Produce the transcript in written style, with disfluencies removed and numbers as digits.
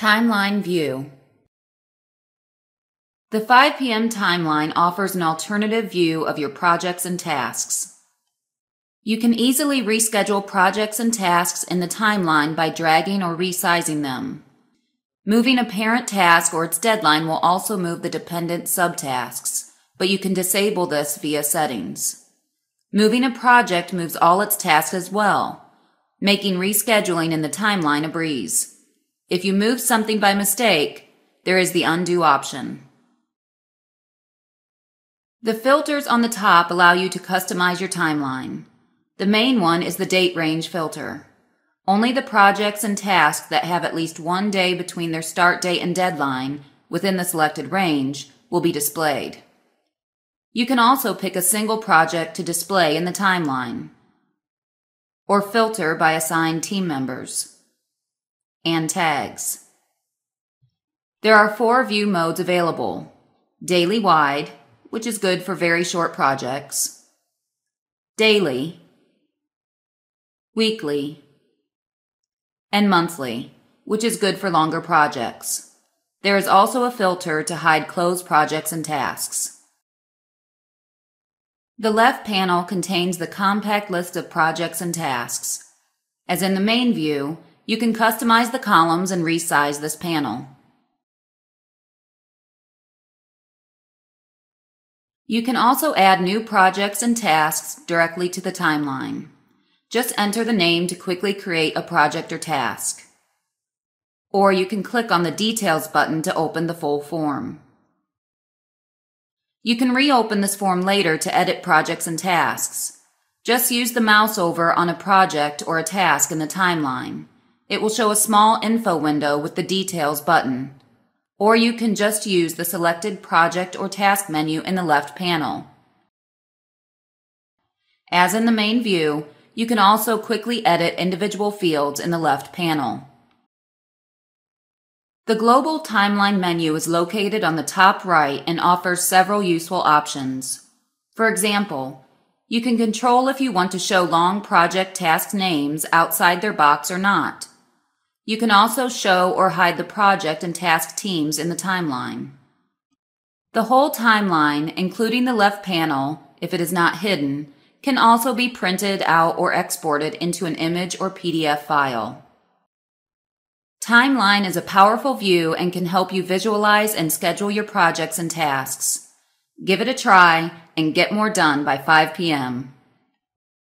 Timeline view. The 5 p.m. timeline offers an alternative view of your projects and tasks. You can easily reschedule projects and tasks in the timeline by dragging or resizing them. Moving a parent task or its deadline will also move the dependent subtasks, but you can disable this via settings. Moving a project moves all its tasks as well, making rescheduling in the timeline a breeze. If you move something by mistake, there is the undo option. The filters on the top allow you to customize your timeline. The main one is the date range filter. Only the projects and tasks that have at least 1 day between their start date and deadline within the selected range will be displayed. You can also pick a single project to display in the timeline, or filter by assigned team members and tags. There are 4 view modes available: daily wide, which is good for very short projects, daily, weekly, and monthly, which is good for longer projects. There is also a filter to hide closed projects and tasks. The left panel contains the compact list of projects and tasks. As in the main view, you can customize the columns and resize this panel. You can also add new projects and tasks directly to the timeline. Just enter the name to quickly create a project or task. Or you can click on the Details button to open the full form. You can reopen this form later to edit projects and tasks. Just use the mouse over on a project or a task in the timeline. It will show a small info window with the Details button. Or you can just use the selected project or task menu in the left panel. As in the main view, you can also quickly edit individual fields in the left panel. The global timeline menu is located on the top right and offers several useful options. For example, you can control if you want to show long project task names outside their box or not. You can also show or hide the project and task teams in the timeline. The whole timeline, including the left panel, if it is not hidden, can also be printed out or exported into an image or PDF file. Timeline is a powerful view and can help you visualize and schedule your projects and tasks. Give it a try and get more done by 5 p.m.